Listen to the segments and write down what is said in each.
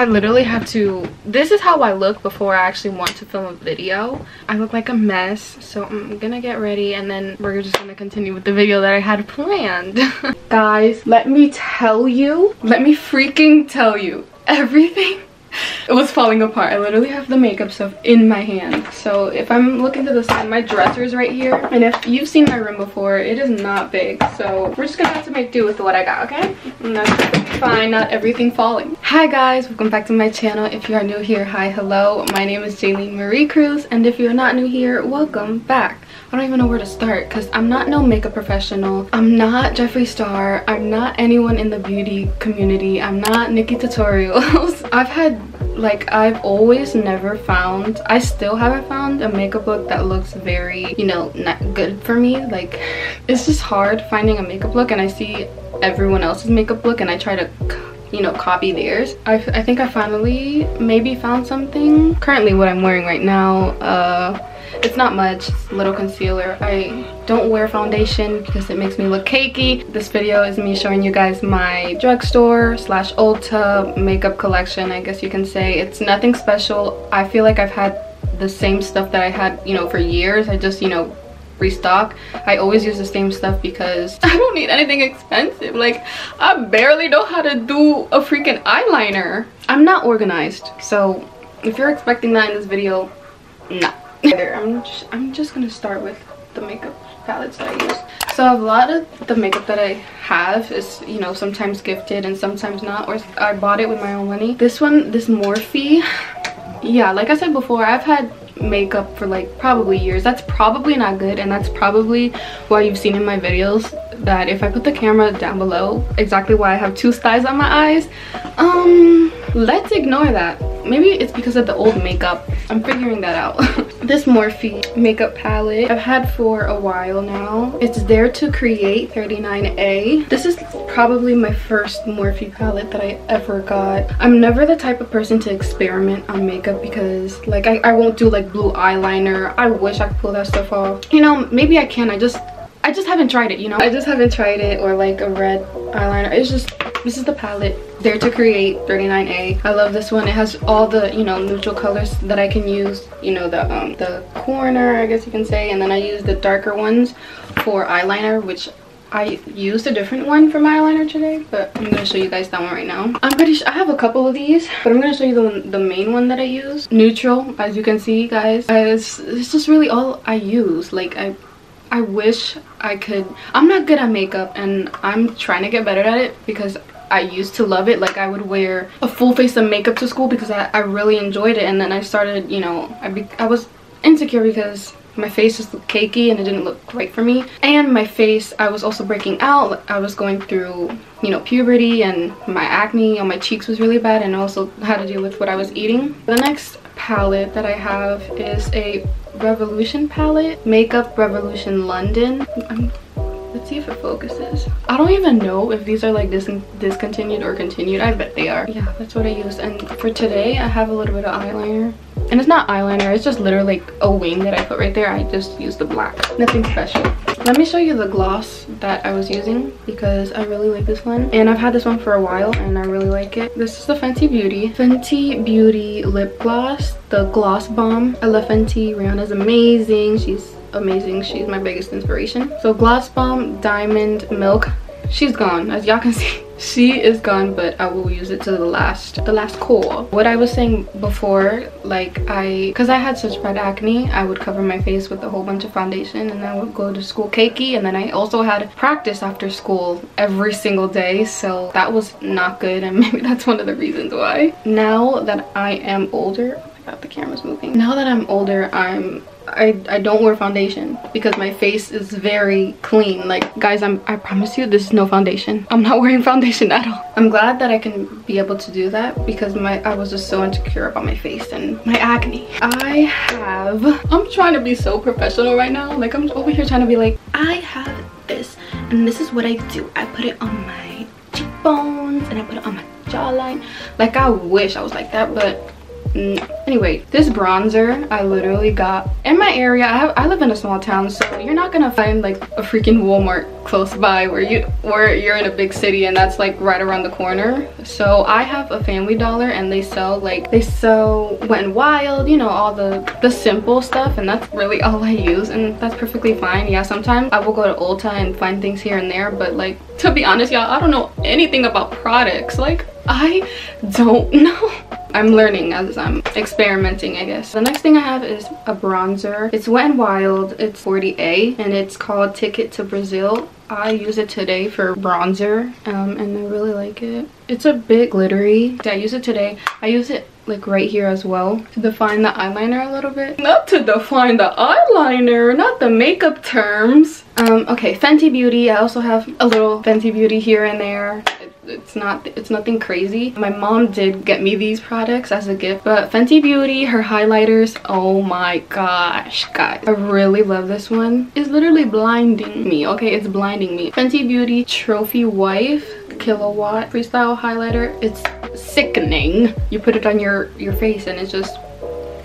I literally have to, this is how I look before I actually want to film a video. I look like a mess, so I'm gonna get ready and then we're just gonna continue with the video that I had planned. Guys, let me freaking tell you, everything it was falling apart. I literally have the makeup stuff in my hand. So if I'm looking to the side, my dresser is right here. And if you've seen my room before, it is not big. So we're just gonna have to make do with what I got, okay? And that's fine, not everything falling. Hi guys, welcome back to my channel. If you are new here, hi, hello. My name is Jayleen Marie Cruz. And if you're not new here, welcome back. I don't even know where to start because I'm not no makeup professional. I'm not Jeffree Star. I'm not anyone in the beauty community. I'm not Nikki Tutorials. I still haven't found a makeup look that looks very, you know, not good for me. Like, it's just hard finding a makeup look, and I see everyone else's makeup look and I try to, you know, copy theirs. I think I finally maybe found something. Currently what I'm wearing right now, it's not much, it's a little concealer. I don't wear foundation because it makes me look cakey. This video is me showing you guys my drugstore / Ulta makeup collection, I guess you can say. It's nothing special. I feel like I've had the same stuff that I had, you know, for years. I just, you know, restock. I always use the same stuff because I don't need anything expensive. Like, I barely know how to do a freaking eyeliner. I'm not organized, so if you're expecting that in this video, no. I'm just gonna start with the makeup palettes that I use. So a lot of the makeup that I have is, you know, sometimes gifted and sometimes not, or I bought it with my own money. This one, this Morphe, yeah, like I said before, I've had makeup for like probably years. That's probably not good, and that's probably why you've seen in my videos that if I put the camera down below, exactly why I have two styes on my eyes. Let's ignore that. Maybe it's because of the old makeup. I'm figuring that out. This Morphe makeup palette I've had for a while now. It's Dare to Create 39A. This is probably my first Morphe palette that I ever got. I'm never the type of person to experiment on makeup because, like, I won't do like blue eyeliner. I wish I could pull that stuff off. You know, maybe I can. I just haven't tried it, you know? I just haven't tried it, or like a red eyeliner. It's just, this is the palette, Dare to Create 39A. I love this one. It has all the, you know, neutral colors that I can use. You know, the corner, I guess you can say. And then I use the darker ones for eyeliner, which I used a different one for my eyeliner today, but I'm gonna show you guys that one right now. I'm pretty sure I have a couple of these, but I'm gonna show you the main one that I use. Neutral, as you can see, guys. It's just really all I use. Like, I wish I could. I'm not good at makeup, and I'm trying to get better at it because I used to love it. Like, I would wear a full face of makeup to school because I really enjoyed it, and then I started, you know, I was insecure because my face just looked cakey and it didn't look right for me. And my face, I was also breaking out. I was going through, you know, puberty, and my acne on my cheeks was really bad, and also had to deal with what I was eating. The next palette that I have is a Revolution palette, Makeup Revolution London. Let's see if it focuses. I don't even know if these are like discontinued or continued. I bet they are. Yeah, that's what I use. And for today, I have a little bit of eyeliner. And it's not eyeliner, it's just literally like a wing that I put right there. I just use the black, nothing special. Let me show you the gloss that I was using because I really like this one. And I've had this one for a while and I really like it. This is the Fenty Beauty lip gloss, the Gloss Bomb. I love Fenty. Rihanna's amazing. She's amazing. She's my biggest inspiration. So Gloss Bomb Diamond Milk. She's gone, as y'all can see. She is gone, but I will use it to the last call. What I was saying before, like, because I had such bad acne, I would cover my face with a whole bunch of foundation and I would go to school cakey, and then I also had practice after school every single day, so that was not good, and maybe that's one of the reasons why. Now that I am older, oh my god, the camera's moving. Now that I'm older, I don't wear foundation because my face is very clean. Like, guys, I promise you, this is no foundation. I'm not wearing foundation at all. I'm glad that I can be able to do that because I was just so insecure about my face and my acne. I'm trying to be so professional right now. Like, I'm over here trying to be like, I have this and this is what I do. I put it on my cheekbones and I put it on my jawline. Like, I wish I was like that, but Anyway, this bronzer I literally got in my area. I live in a small town, so you're not gonna find like a freaking Walmart close by where you're in a big city and that's like right around the corner. So I have a Family Dollar and they sell Wet n Wild, you know, all the simple stuff, and that's really all I use, and that's perfectly fine. Yeah, sometimes I will go to Ulta and find things here and there, but like, to be honest, y'all, I don't know anything about products. Like, I don't know. I'm learning as I'm experimenting, I guess. The next thing I have is a bronzer. It's Wet n Wild. It's 40A, and it's called Ticket to Brazil. I use it today for bronzer, and I really like it. It's a bit glittery. I use it today. I use it like right here as well to define the eyeliner a little bit. Not to define the eyeliner, not the makeup terms. Okay, Fenty Beauty. I also have a little Fenty Beauty here and there. It's nothing crazy. My mom did get me these products as a gift, but Fenty Beauty, her highlighters, oh my gosh, guys, I really love this one. It's literally blinding me, okay? It's blinding me. Fenty Beauty Trophy Wife Kilowatt Freestyle highlighter. It's sickening. You put it on your face and it's just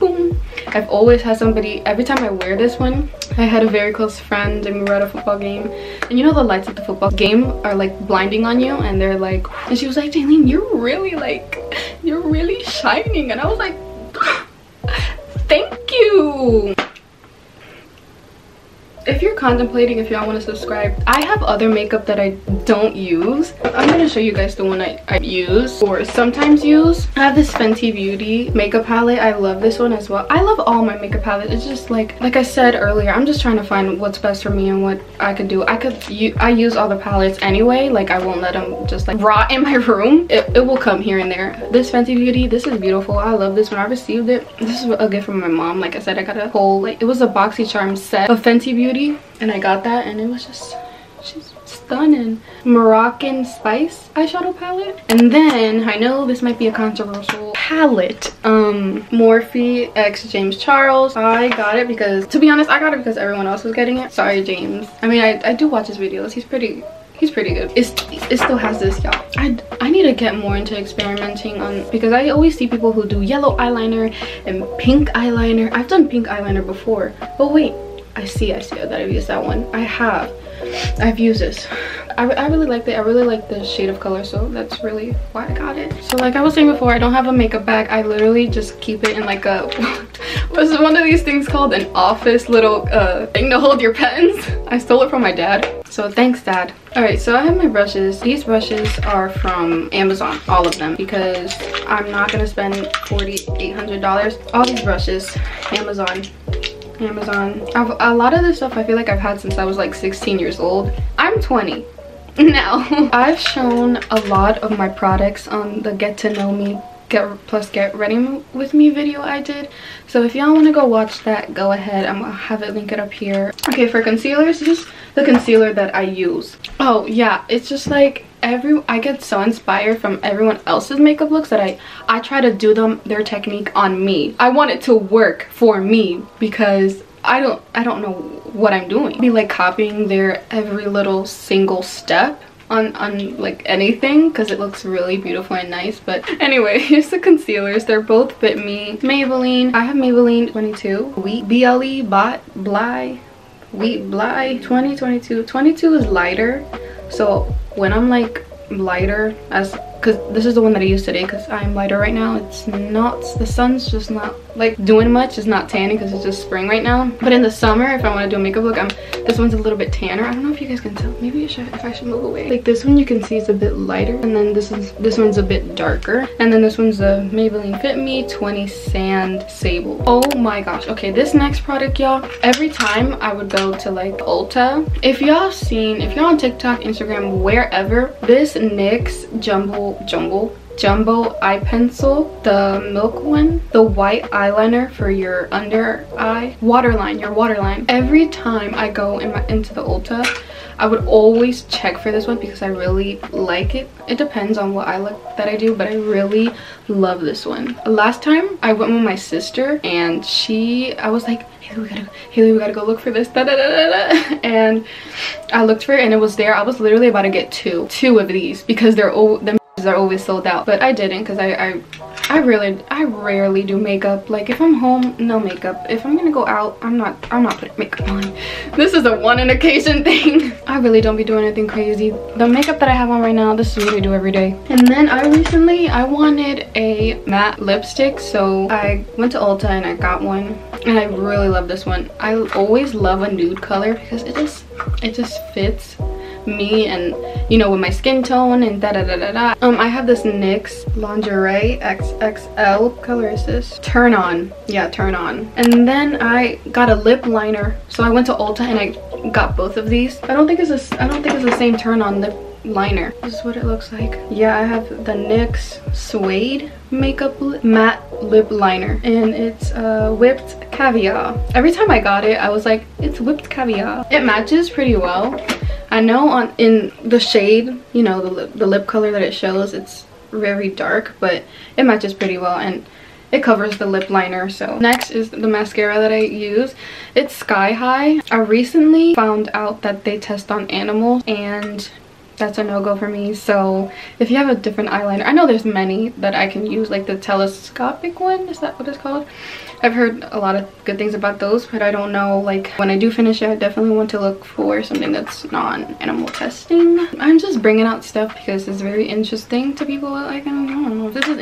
boom. I've always had somebody, every time I wear this one, I had a very close friend and we were at a football game, and you know the lights at the football game are like blinding on you, and they're like, and she was like, Jayleen, you're really shining. And I was like, thank you. If you're contemplating if y'all want to subscribe, I have other makeup that I don't use. I'm going to show you guys the one I use or sometimes use. I have this Fenty Beauty makeup palette. I love this one as well. I love all my makeup palettes. It's just like I said earlier, I'm just trying to find what's best for me and what I could do. I use all the palettes anyway. Like, I won't let them just like rot in my room. It will come here and there. This Fenty Beauty, this is beautiful. I love this. When I received it, this is a gift from my mom. Like I said, I got a whole, like, it was a BoxyCharm set of Fenty Beauty. And I got that, and it was just, she's stunning. Moroccan Spice eyeshadow palette. And then, I know this might be a controversial palette, Morphe x James Charles. I got it because, to be honest, I got it because everyone else was getting it. Sorry, James. I mean, I do watch his videos. He's pretty good. It still has this, y'all. I need to get more into experimenting on, because I always see people who do yellow eyeliner and pink eyeliner. I've done pink eyeliner before, but wait. I see that I've used that one. I've used this. I really like it. I really like the shade of color, so that's really why I got it. So like I was saying before, I don't have a makeup bag. I literally just keep it in like a, what's one of these things called? An office little thing to hold your pens. I stole it from my dad, so thanks, Dad. Alright, so I have my brushes. These brushes are from Amazon, all of them, because I'm not going to spend $4,800. All these brushes, Amazon. A lot of this stuff I feel like I've had since I was like 16 years old. I'm 20 now. I've shown a lot of my products on the Get to Know Me Get Ready With Me video I did, so if y'all want to go watch that, go ahead. I'm gonna have it, link it up here. Okay, for concealers, just the concealer that I use. Oh yeah, it's just like I get so inspired from everyone else's makeup looks that I try to do their technique on me. I want it to work for me because I don't know what I'm doing. I'd be like copying their every little single step on like anything because it looks really beautiful and nice. But anyway, here's the concealers. They're both Fit Me. Maybelline. I have Maybelline 22. Wheat. BLE. Bot. Bly. Wheat. Bly. 20. 22. 22 is lighter. So when I'm like lighter, because this is the one that I use today because I'm lighter right now. It's not, the sun's just not like doing much. It's not tanning because it's just spring right now. But in the summer, if I want to do a makeup look, this one's a little bit tanner. I don't know if you guys can tell. Maybe if I should move away. Like this one you can see is a bit lighter, and then this one's a bit darker, and then this one's the Maybelline Fit Me 20 Sand Sable. Oh my gosh. Okay, this next product, y'all. Every time I would go to like Ulta, if y'all on TikTok, Instagram, wherever, this NYX Jumbo Eye Pencil, the milk one, the white eyeliner for your under eye, your waterline. Every time I go into the Ulta, I would always check for this one because I really like it. It depends on what eye look that I do, but I really love this one. Last time I went with my sister, and I was like, Haley, we gotta go look for this, and I looked for it and it was there. I was literally about to get two of these because they're always sold out, but I didn't because I I rarely do makeup. Like if I'm home, no makeup. If I'm gonna go out, I'm not putting makeup on. This is a one an occasion thing. I really don't be doing anything crazy. The makeup that I have on right now, this is what I do every day. And then I wanted a matte lipstick, so I went to Ulta and I got one, and I really love this one. I always love a nude color because it just fits me, and you know, with my skin tone and da da da da da. I have this NYX Lingerie XXL. What color is this? Turn On. Yeah, Turn On. And then I got a lip liner, so I went to Ulta and I got both of these. I don't think it's the same Turn On lip liner. This is what it looks like. Yeah, I have the NYX Suede Makeup matte lip liner, and it's whipped caviar. Every time I got it, I was like, it's whipped caviar. It matches pretty well. I know in the shade, you know, the lip color that it shows, it's very dark, but it matches pretty well, and it covers the lip liner. So next is the mascara that I use. It's Sky High. I recently found out that they test on animals, and that's a no-go for me. So if you have a different eyeliner, I know there's many that I can use, like the telescopic one, is that what it's called? I've heard a lot of good things about those, but I don't know, like when I do finish it, I definitely want to look for something that's non-animal testing. I'm just bringing out stuff because it's very interesting to people. Like, I don't know if this is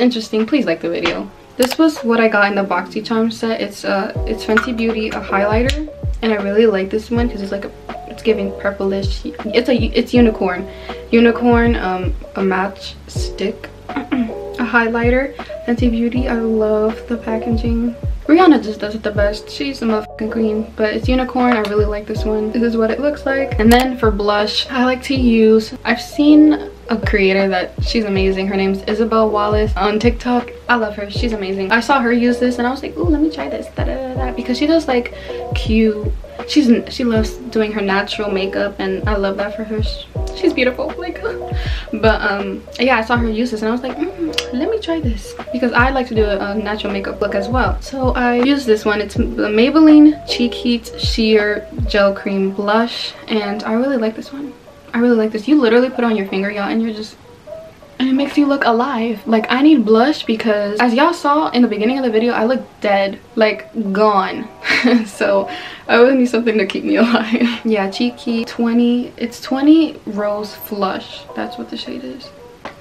interesting, please like the video. This was what I got in the BoxyCharm set. It's Fenty Beauty, a highlighter, and I really like this one because it's like it's giving purplish. It's unicorn, a match stick, a highlighter, Fenty Beauty. I love the packaging. Rihanna just does it the best. She's the motherfucking queen. But it's unicorn. I really like this one. This is what it looks like. And then for blush, I like to use, I've seen a creator that she's amazing. Her name's Isabel Wallace on TikTok. I love her. She's amazing. I saw her use this and I was like, ooh, let me try this. Da, da, da, da. Because she does like cute. She loves doing her natural makeup, and I love that for her. She's beautiful, like. But yeah, I saw her use this and I was like, let me try this, because I like to do a natural makeup look as well. So I use this one. It's the Maybelline Cheek Heat Sheer Gel Cream Blush, and I really like this one. I really like this. You literally put it on your finger, y'all, and it makes you look alive. Like, I need blush because, as y'all saw in the beginning of the video, I look dead, like gone. So I really need something to keep me alive. Yeah, Cheeky 20. It's 20 Rose Flush. That's what the shade is.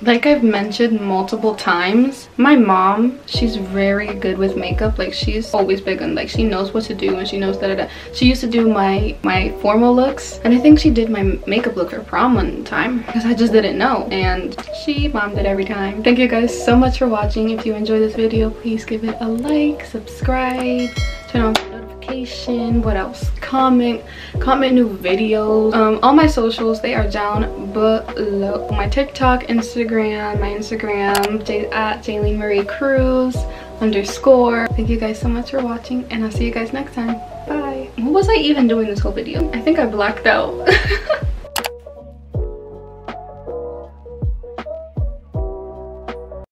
Like I've mentioned multiple times, my mom, she's very good with makeup. Like, she's always big on, like, she knows what to do, and she knows that. She used to do my formal looks, and I think she did my makeup look for prom one time because I just didn't know, and she bombed it every time. Thank you guys so much for watching. If you enjoyed this video, please give it a like, subscribe, turn on notification, what else, comment new videos. All my socials, they are down below. My TikTok, Instagram, at Jayleen Marie Cruz _. Thank you guys so much for watching, and I'll see you guys next time. Bye. What was I even doing this whole video? I think I blacked out.